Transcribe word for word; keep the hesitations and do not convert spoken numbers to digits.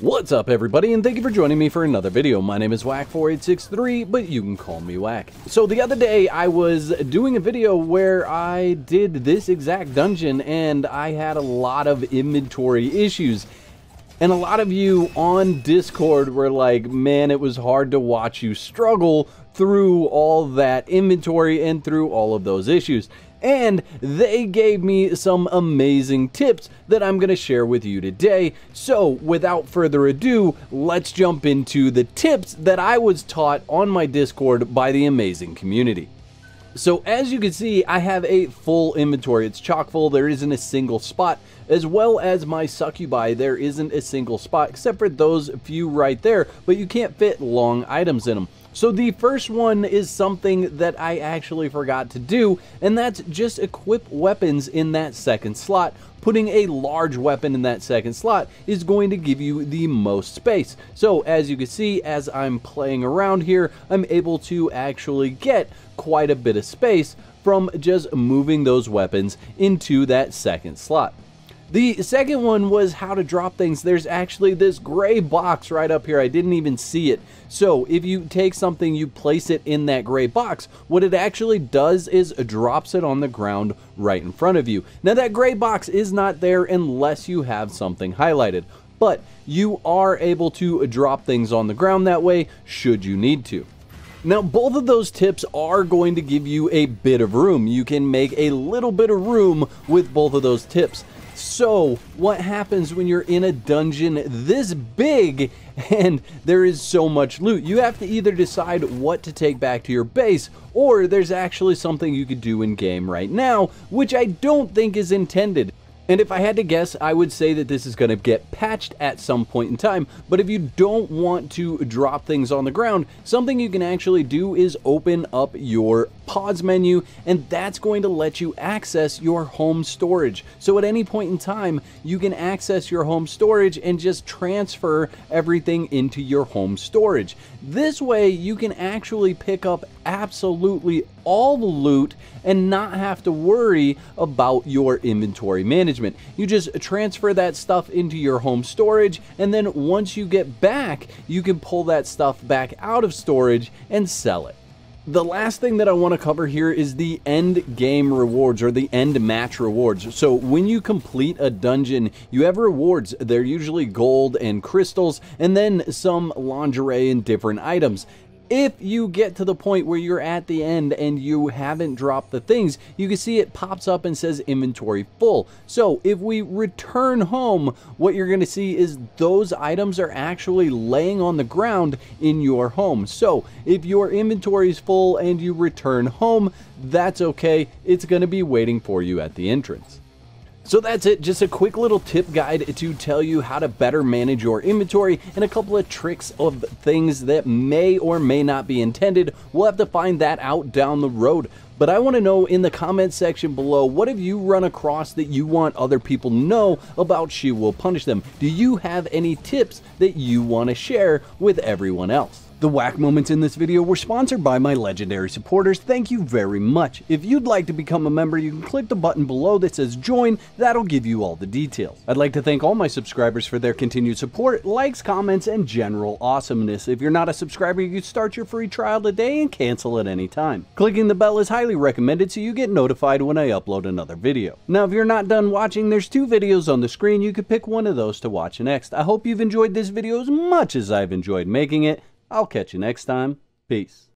What's up everybody, and thank you for joining me for another video. My name is Wack four eight six three, but you can call me Wack. So the other day I was doing a video where I did this exact dungeon and I had a lot of inventory issues. And a lot of you on Discord were like, man, it was hard to watch you struggle through all that inventory and through all of those issues. And they gave me some amazing tips that I'm going to share with you today. So without further ado, let's jump into the tips that I was taught on my Discord by the amazing community. So as you can see, I have a full inventory. It's chock full. There isn't a single spot. As well as my succubi, there isn't a single spot except for those few right there, but you can't fit long items in them. So the first one is something that I actually forgot to do, and that's just equip weapons in that second slot. Putting a large weapon in that second slot is going to give you the most space. So as you can see, as I'm playing around here, I'm able to actually get quite a bit of space from just moving those weapons into that second slot. The second one was how to drop things. There's actually this gray box right up here. I didn't even see it. So if you take something, you place it in that gray box, what it actually does is it drops it on the ground right in front of you. Now that gray box is not there unless you have something highlighted, but you are able to drop things on the ground that way should you need to. Now, both of those tips are going to give you a bit of room. You can make a little bit of room with both of those tips. So what happens when you're in a dungeon this big and there is so much loot? You have to either decide what to take back to your base, or there's actually something you could do in game right now, which I don't think is intended. And if I had to guess, I would say that this is going to get patched at some point in time. But if you don't want to drop things on the ground, something you can actually do is open up your pods menu, and that's going to let you access your home storage. So at any point in time, you can access your home storage and just transfer everything into your home storage. This way, you can actually pick up absolutely all the loot and not have to worry about your inventory management. You just transfer that stuff into your home storage, and then once you get back, you can pull that stuff back out of storage and sell it. The last thing that I want to cover here is the end game rewards, or the end match rewards. So when you complete a dungeon, you have rewards. They're usually gold and crystals, and then some lingerie and different items. If you get to the point where you're at the end and you haven't dropped the things, you can see it pops up and says inventory full. So if we return home, what you're going to see is those items are actually laying on the ground in your home. So if your inventory is full and you return home, that's okay. It's going to be waiting for you at the entrance. So that's it, just a quick little tip guide to tell you how to better manage your inventory and a couple of tricks of things that may or may not be intended. We'll have to find that out down the road. But I want to know in the comments section below, what have you run across that you want other people to know about She Will Punish Them? Do you have any tips that you want to share with everyone else? The Wack moments in this video were sponsored by my legendary supporters. Thank you very much. If you'd like to become a member, you can click the button below that says join. That'll give you all the details. I'd like to thank all my subscribers for their continued support, likes, comments, and general awesomeness. If you're not a subscriber, you can start your free trial today and cancel at any time. Clicking the bell is highly recommended so you get notified when I upload another video. Now, if you're not done watching, there's two videos on the screen. You can pick one of those to watch next. I hope you've enjoyed this video as much as I've enjoyed making it. I'll catch you next time. Peace.